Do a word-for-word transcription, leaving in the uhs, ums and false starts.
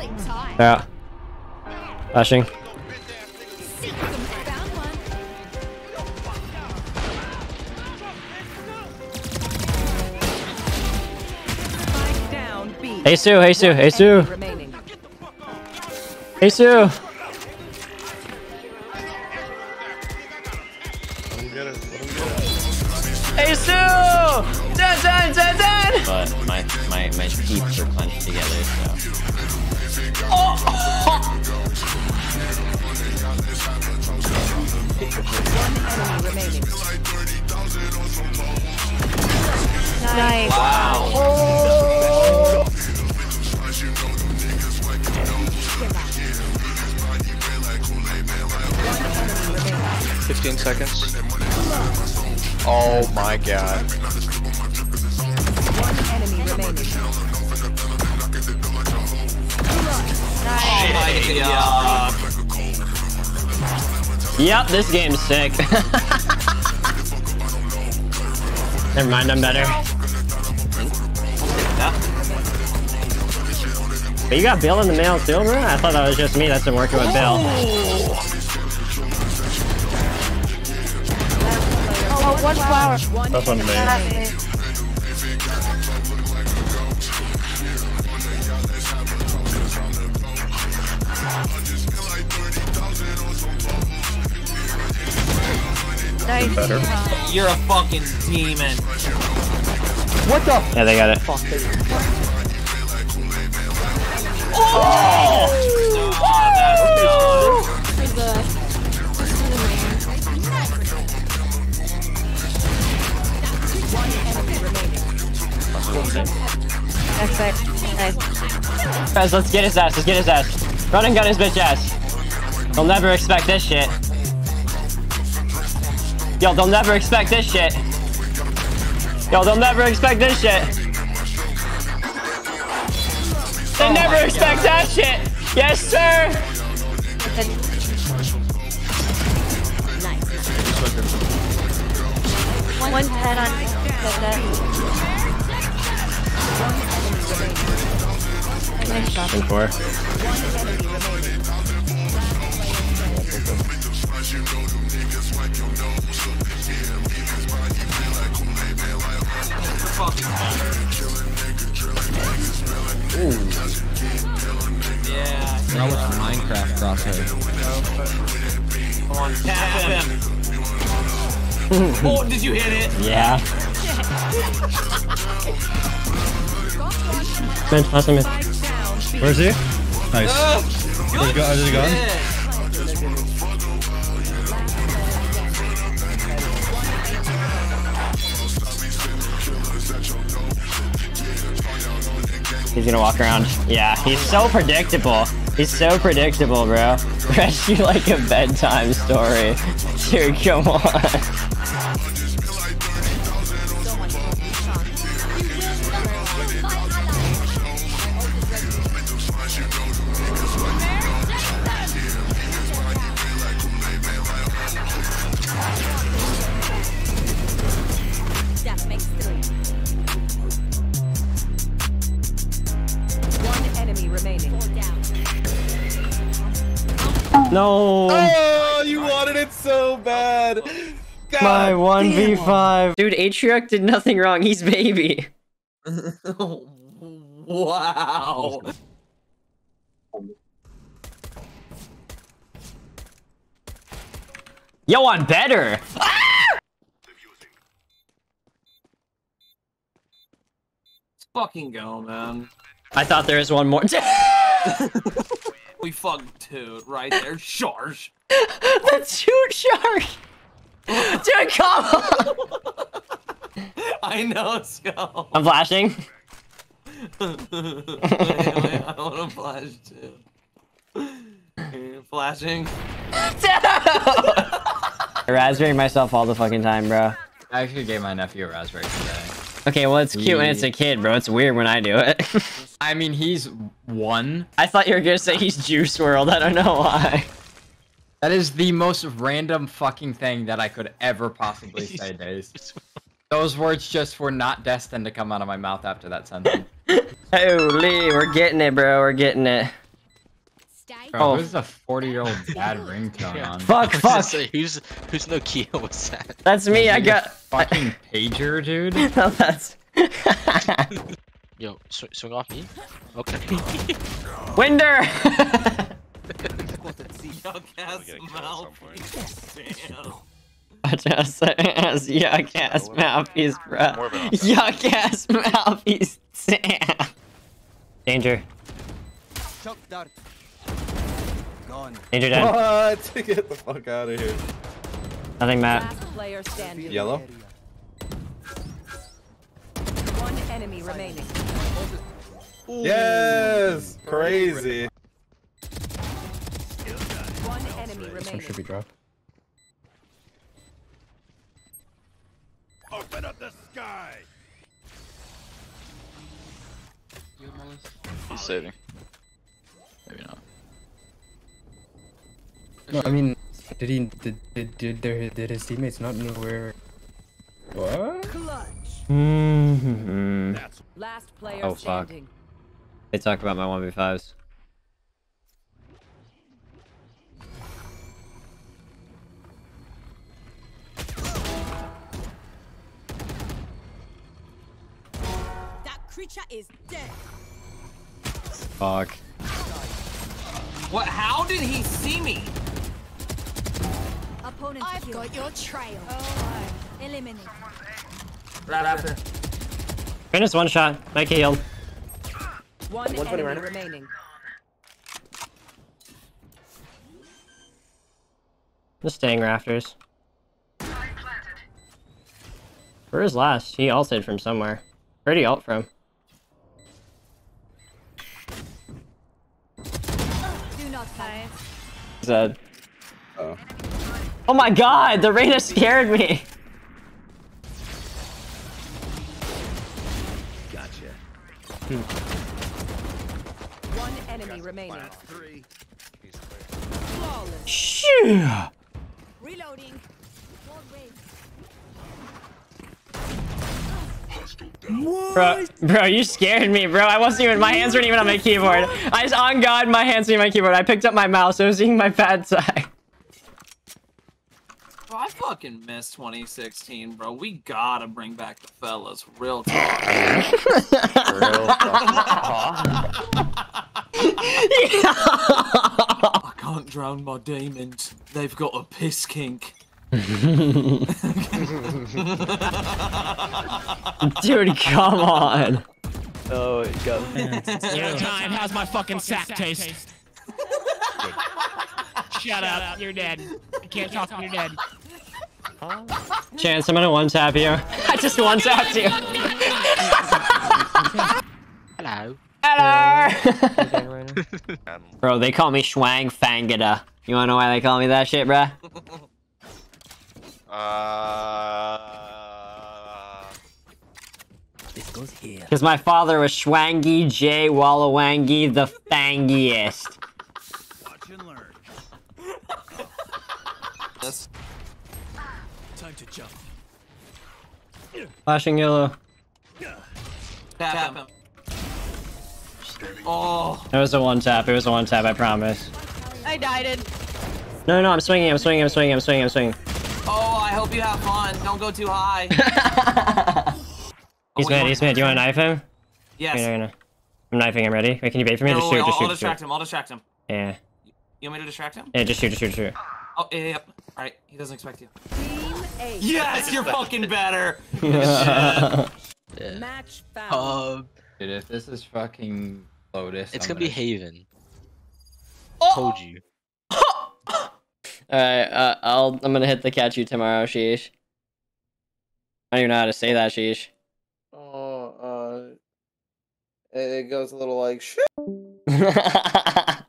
Yeah. Flashing. Hey Sue, hey Sue, hey Sue. Hey Sue. Hey Sue! Zed, Zed, Zed, Zed! But my my my teeth are clenched together, so. Oh! One enemy remaining. Nice. Wow. Oh. fifteen seconds. Oh my god. One enemy remaining. Nice. Yep. Yep, this game's sick. Never mind, I'm better. But you got Bill in the mail too, bro? I thought that was just me that's been working with Bill. Oh, one flower. That's one me. Nice. You're a fucking demon. What the? Yeah, they got it. Fuck. Oh! Oh! That's right. Nice. Guys, let's get his ass. Let's get his ass. Run and gun his bitch ass. They'll never expect this shit. Yo, they'll never expect this shit. Yo, they'll never expect this shit. They oh never expect God. That shit! Yes, sir! Nice. One head on that. Ooh. Now with the Minecraft crosshair. Come on, tap him! Oh, did you hit it? Yeah. Man, pass him in. Where is he? Nice. Uh, good go, is he gone? Yeah. He's gonna walk around. Yeah, he's so predictable. He's so predictable, bro. Fresh, you like a bedtime story. Dude, come on. That makes three. One enemy remaining. No! Oh, you wanted it so bad! God. My one v five. Dude, Atriok did nothing wrong. He's baby. Wow. Yo, I'm better! Ah! Let's fucking go, man. I thought there was one more. We fucked two right there, Charge. That's huge, Charge. Dude, come on. I know, Skull. I'm flashing. Wait, wait, I want to flash too. Flashing. I raspberry myself all the fucking time, bro. I actually gave my nephew a raspberry today. Okay, well, it's cute when it's a kid, bro. It's weird when I do it. I mean, he's one. I thought you were gonna say he's Juice world. I don't know why. That is the most random fucking thing that I could ever possibly say, Daze. Those words just were not destined to come out of my mouth after that sentence. Holy, we're getting it, bro. We're getting it. Oh, this is a forty year old bad ringtone yeah. on. Fuck, fuck. Say, who's who's Nokia was that? That's me. Dude, I got fucking pager, dude. No, that's. Yo, sw swing off me. Okay. Winder. Such ass ass yuck ass mouthpiece, bruh. Yuck ass mouthpiece. Danger. Danger down. What? Get the fuck out of here. Nothing, Matt. Yellow. One enemy remaining. Yes! Crazy. One enemy remaining. This one should be dropped. Open up the sky. He's saving. Maybe not. No, I mean, did he? Did did did, their, did his teammates not know where? What? Mm-hmm. Last player oh fuck! Standing. They talk about my one v fives. Creature is dead. Fuck. What? How did he see me? Opponent I've killed. Got your trail. Oh, eliminate. Right after. Finish one shot. Make heal. One enemy runner. Remaining. Just staying rafters. Where is last? He ulted from somewhere. Where did he ult from? Zed. Oh. Oh my god, the Reina scared me! Gotcha. Hmm. One enemy remaining. Three. Shoo! Reloading. Bro, bro, you scared me, bro. I wasn't even, my hands weren't even on my keyboard. I was on God, my hands were on my keyboard. I picked up my mouse. I was seeing my bad side. Bro, I fucking missed twenty sixteen, bro. We gotta bring back the fellas. Real talk. Real talk. I can't drown my demons. They've got a piss kink. Dude, come on. Oh, it got yeah. Time. How's my fucking, fucking sack taste? taste. Shut, Shut up. up. You're dead. I can't talk. You're dead. Chance, I'm gonna one tap you. I just one tapped you. Hello. Hello. Bro, they call me Schwang Fangada. You wanna know why they call me that shit, bruh? Uh, this goes here. Because my father was Schwangy J Wallawangy the fangiest. Watch and learn. Yes. Time to jump. Flashing yellow. Tap him. Oh. It was a one tap. It was a one tap. I promise. I died it. No, no, I'm swinging. I'm swinging. I'm swinging. I'm swinging. I'm swinging. Oh, I hope you have fun. Don't go too high. He's oh, mid, he's mid. Do you want to knife him? Yes. Wait, no, I'm knifing him. Ready? Wait, can you bait for me? No, just shoot, wait, just I'll, shoot. I'll distract shoot. him. I'll distract him. Yeah. You want me to distract him? Yeah, just shoot, just shoot, just shoot. Oh, yeah, yeah. All right. He doesn't expect you. Team eight. Yes, you're fucking better. yeah. Yeah. Match foul. Uh, Dude, if this is fucking Lotus, it's I'm gonna, gonna be Haven. Oh! Told you. Alright, uh, I'll- I'm gonna hit the catch you tomorrow, sheesh. I don't even know how to say that, sheesh. Oh, uh... It goes a little like, shit!